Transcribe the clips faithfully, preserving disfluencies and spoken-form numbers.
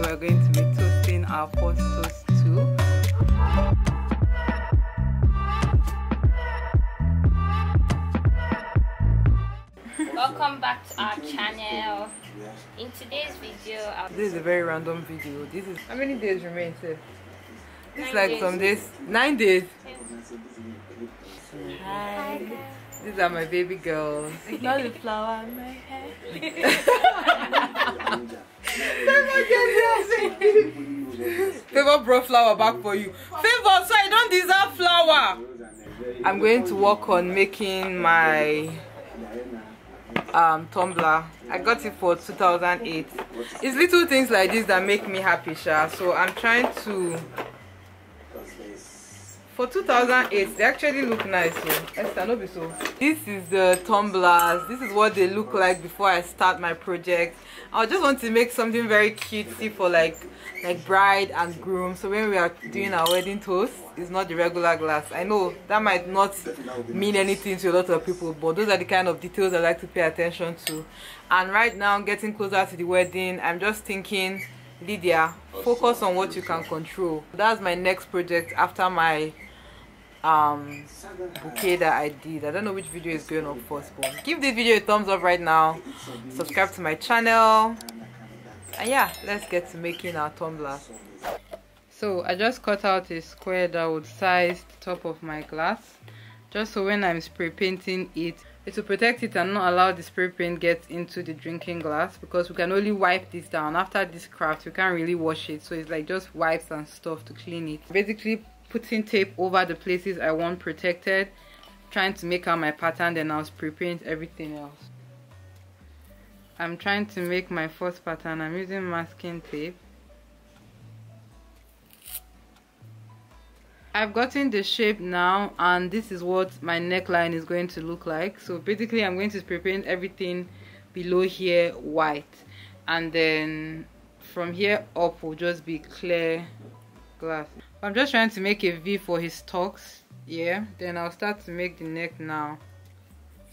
what we're going to be toasting our first toast to. Welcome back to our channel. In today's video, I'll this is a very random video. This is how many days remain? This is like days. Some days, nine days. Hi. Hi guys. These are my baby girls. Not the flower in my hair. Favor brought flower back for you. Favor, so I don't deserve flower. I'm going to work on making my um tumbler. I got it for two thousand eight. It's little things like this that make me happy, Sha. So I'm trying to. For two thousand eight, they actually look nice. So Esther, no be so. This is the tumblers. This is what they look like before I start my project. I just want to make something very cutesy for like like bride and groom. So when we are doing our wedding toast, it's not the regular glass. I know that might not mean anything to a lot of people, but those are the kind of details I like to pay attention to. And right now, getting closer to the wedding, I'm just thinking, Lydia, focus on what you can control. That's my next project after my um bouquet that I did. I don't know which video is going up first, but give this video a thumbs up right now, subscribe to my channel, and yeah, let's get to making our tumblers. So I just cut out a square that would size the top of my glass, just so when I'm spray painting it, it will protect it and not allow the spray paint get into the drinking glass, because we can only wipe this down. After this craft, we can't really wash it, so it's like just wipes and stuff to clean it. Basically putting tape over the places I want protected, trying to make out my pattern, then I'll spray paint everything else. I'm trying to make my first pattern. I'm using masking tape. I've gotten the shape now, and this is what my neckline is going to look like. So basically I'm going to spray paint everything below here white, and then from here up will just be clear glass. I'm just trying to make a V for his tucks. Yeah, then I'll start to make the neck now.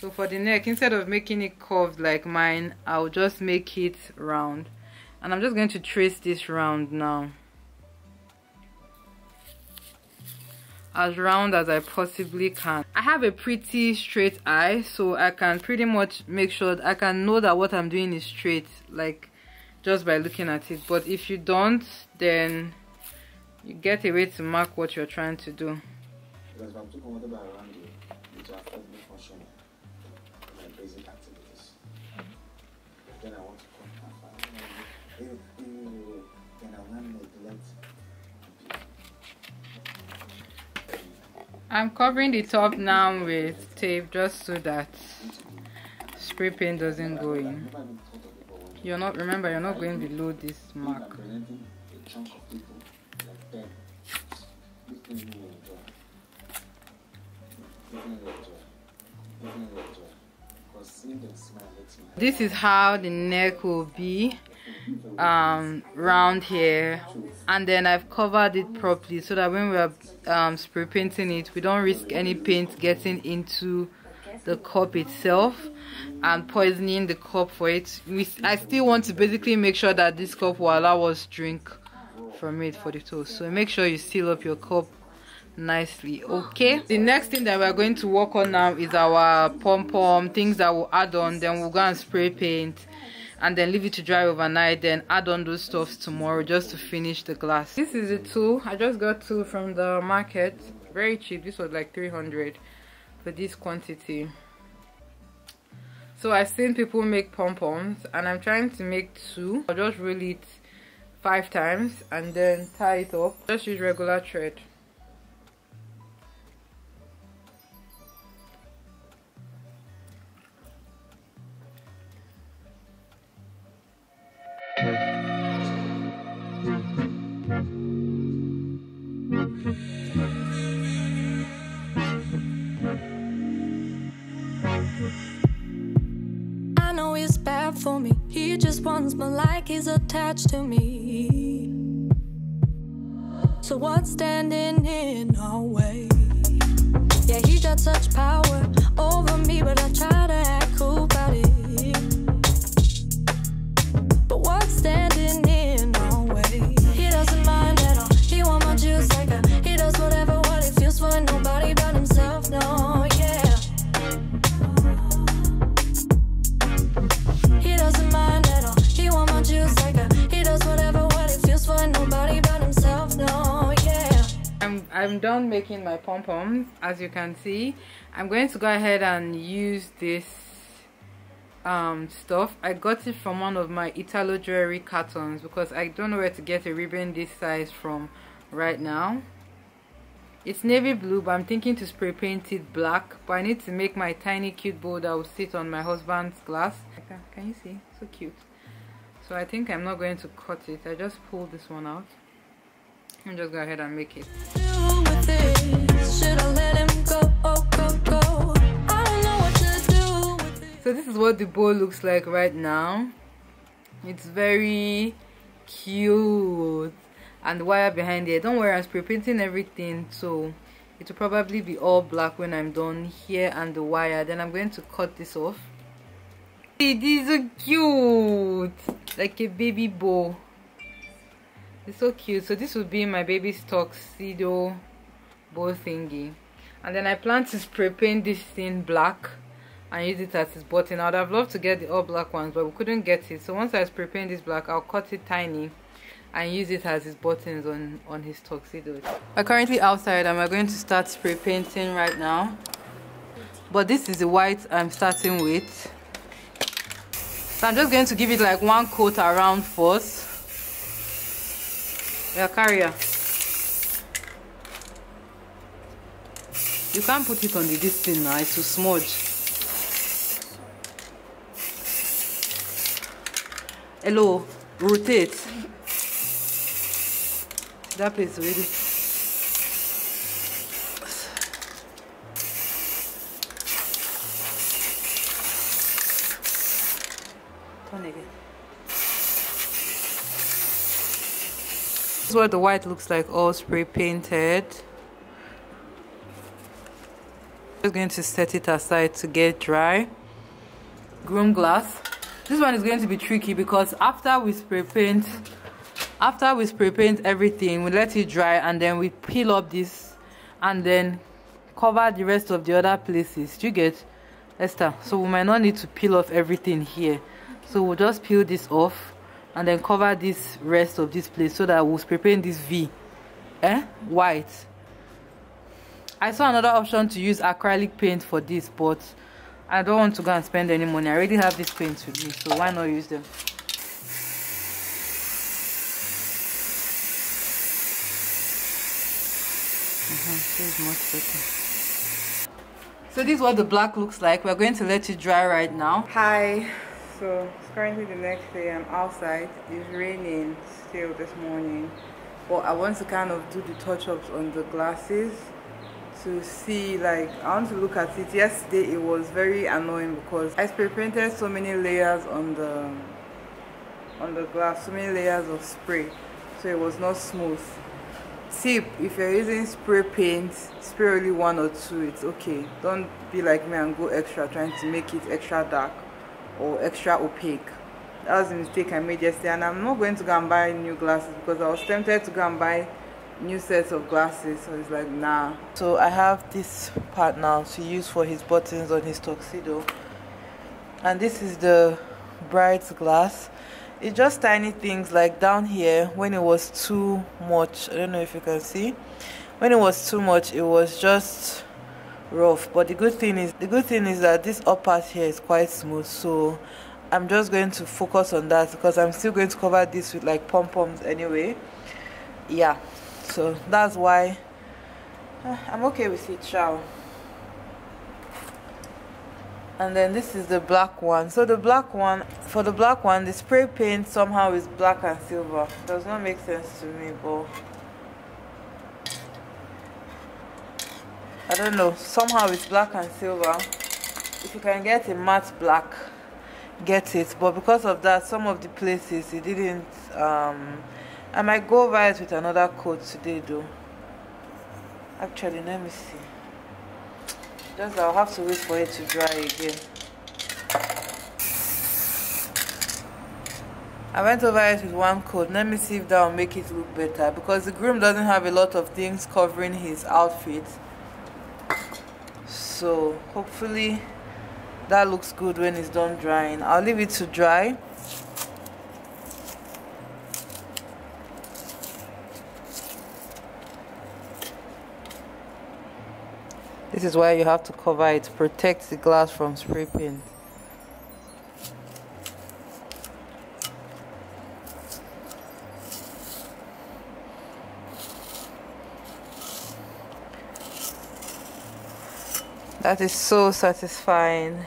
So for the neck, instead of making it curved like mine, I'll just make it round, and I'm just going to trace this round now, as round as I possibly can. I have a pretty straight eye, so I can pretty much make sure that I can know that what I'm doing is straight, like just by looking at it. But if you don't, then you get a way to mark what you're trying to do. Then I want to I'm covering the top now with tape, just so that spray paint doesn't go in. You're not, remember, you're not going below this mark. This is how the neck will be, um round here, and then I've covered it properly so that when we're um spray painting it, we don't risk any paint getting into the cup itself and poisoning the cup for it. We, I still want to basically make sure that this cup will allow us drink from it for the toast, so make sure you seal up your cup nicely. Okay, the next thing that we're going to work on now is our pom-pom, things that we'll add on, then we'll go and spray paint and then leave it to dry overnight, then add on those stuffs tomorrow just to finish the glass. This is a tool. I just got two from the market, very cheap. This was like three hundred for this quantity. So I've seen people make pom-poms, and I'm trying to make two. I'll just roll it five times and then tie it up. Just use regular thread. For me, he just wants me like he's attached to me. So what's standing in our way? Yeah, he got such power over me, but I try to act cool about it. But what's standing in our way? I'm done making my pom-poms. As you can see, I'm going to go ahead and use this um stuff. I got it from one of my Italo jewelry cartons because I don't know where to get a ribbon this size from right now. It's navy blue, but I'm thinking to spray paint it black, but I need to make my tiny cute bowl that will sit on my husband's glass. Can you see? So cute. So I think I'm not going to cut it. I just pulled this one out. I'm just go ahead and make it. So this is what the bowl looks like right now. It's very cute. And the wire behind there, don't worry, I'm spray painting everything, so it will probably be all black when I'm done here. And the wire, then I'm going to cut this off. Hey, these are cute, like a baby bow. It's so cute. So this will be my baby's tuxedo bow thingy, and then I plan to spray paint this thing black and use it as his button. I would have loved to get the all black ones, but we couldn't get it. So once I spray paint this black, I'll cut it tiny and use it as his buttons on, on his tuxedo. We're currently outside and we're going to start spray painting right now. But this is the white I'm starting with. So I'm just going to give it like one coat around first. Yeah, carrier. You can't put it on the this thing now, it will smudge. Hello, rotate. That place already. Turn again. This is what the white looks like, all spray painted. I'm just going to set it aside to get dry. Groom glass. This one is going to be tricky because after we spray paint After we spray paint everything, we let it dry and then we peel up this and then cover the rest of the other places. Do you get, Esther? So we might not need to peel off everything here. So we'll just peel this off and then cover this rest of this place so that we'll spray paint this V. Eh? White. I saw another option to use acrylic paint for this, but I don't want to go and spend any money. I already have this paint with me, so why not use them? This is much better. So this is what the black looks like. We're going to let it dry right now. Hi, so it's currently the next day. I'm outside. It's raining still this morning, but I want to kind of do the touch-ups on the glasses to see, like, I want to look at it. Yesterday it was very annoying because I spray painted so many layers on the on the glass, so many layers of spray, so it was not smooth. Tip: if you're using spray paint, spray only one or two. It's okay. Don't be like me and go extra, trying to make it extra dark or extra opaque. That was the mistake I made yesterday, and I'm not going to go and buy new glasses because I was tempted to go and buy new sets of glasses, so it's like, nah. So I have this part now to use for his buttons on his tuxedo, and this is the bride's glass. It's just tiny things, like down here when it was too much, I don't know if you can see, when it was too much it was just rough, but the good thing is the good thing is that this upper part here is quite smooth, so I'm just going to focus on that because I'm still going to cover this with like pom-poms anyway. Yeah, so that's why I'm okay with it, ciao. And then this is the black one. So the black one, for the black one, the spray paint somehow is black and silver. Does not make sense to me, but I don't know. Somehow it's black and silver. If you can get a matte black, get it. But because of that, some of the places it didn't. Um, I might go over it with another coat today, though. Actually, let me see. Just I'll have to wait for it to dry again. I went over it with one coat. Let me see if that will make it look better because the groom doesn't have a lot of things covering his outfit. So hopefully that looks good when it's done drying. I'll leave it to dry. This is why you have to cover it. Protect the glass from spray paint. That is so satisfying.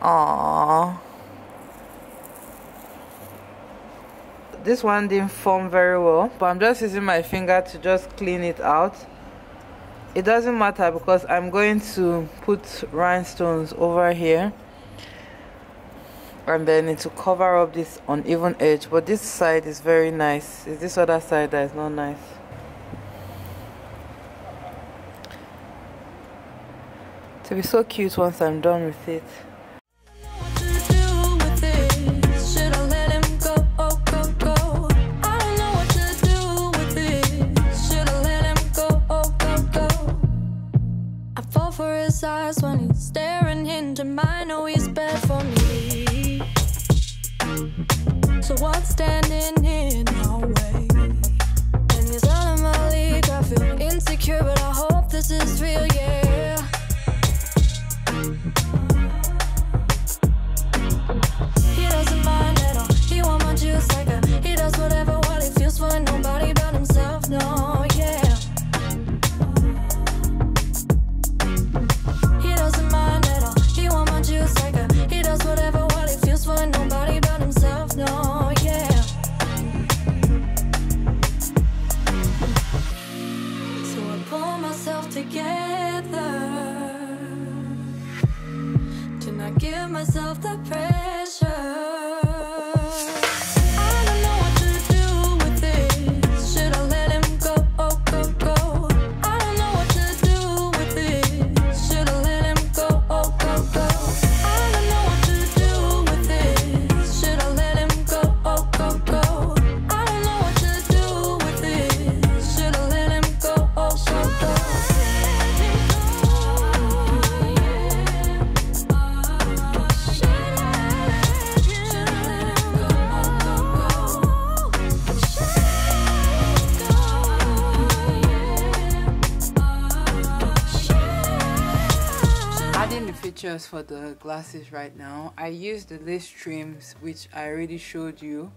Aww. This one didn't form very well, but I'm just using my finger to just clean it out. It doesn't matter because I'm going to put rhinestones over here, and then it will cover up this uneven edge. But this side is very nice. It's this other side that is not nice. It will be so cute once I'm done with it. I fall for his eyes when he's staring into mine. Oh, he's bad for me. So what's standing in our way? And he's out of my league. I feel insecure, but I hope this is real, yeah. Just for the glasses right now, I used the lace trims which I already showed you.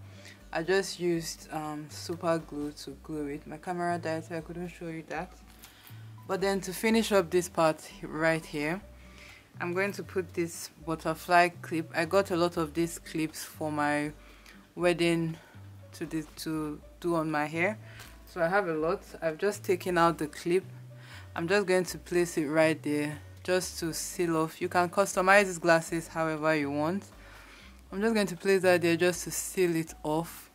I just used um, super glue to glue it. My camera died so I couldn't show you that. But then to finish up this part right here, I'm going to put this butterfly clip. I got a lot of these clips for my wedding to, this, to do on my hair, so I have a lot. I've just taken out the clip. I'm just going to place it right there just to seal off. You can customize these glasses however you want. I'm just going to place that there just to seal it off,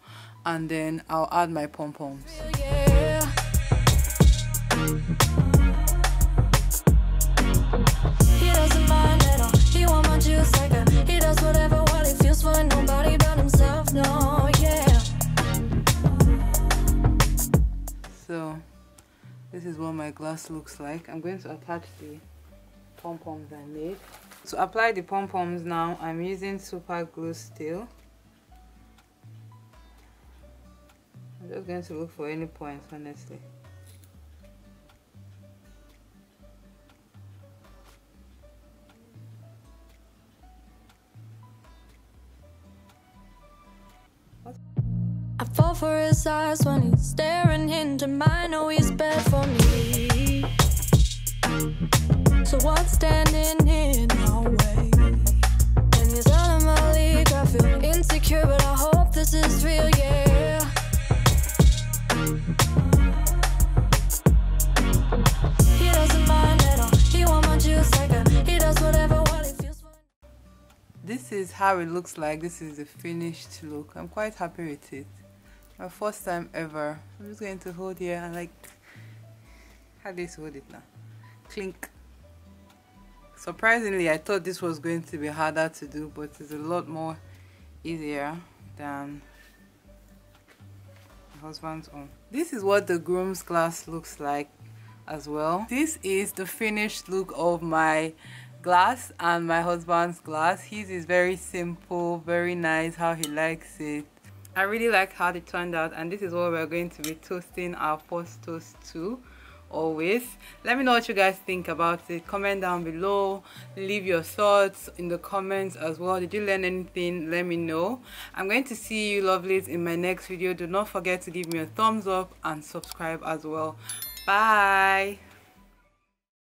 and then I'll add my pom-poms. Yeah. He doesn't mind at all. He wants my juice like that. He does whatever what he feels for, nobody but himself, no, yeah. So this is what my glass looks like. I'm going to attach the pom-poms I made. To apply the pom-poms now, I'm using super glue still. I'm just going to look for any points, honestly. What? I fall for his eyes when he's staring into mine. Oh, he's bad for me. So what's standing in our way? And he's out of my league. I feel insecure, but I hope this is real, yeah. He doesn't mind at all. He wants my juice like that. He does whatever what it feels like. This is how it looks like. This is the finished look. I'm quite happy with it. My first time ever. I'm just going to hold here and like... How do you hold it now? Clink. Surprisingly, I thought this was going to be harder to do, but it's a lot more easier than my husband's own. This is what the groom's glass looks like as well. This is the finished look of my glass and my husband's glass. His is very simple, very nice, how he likes it. I really like how it turned out, and this is what we're going to be toasting our first toast to. always. Let me know what you guys think about it. Comment down below, leave your thoughts in the comments as well. Did you learn anything? Let me know. I'm going to see you lovelies in my next video. Do not forget to give me a thumbs up and subscribe as well. Bye.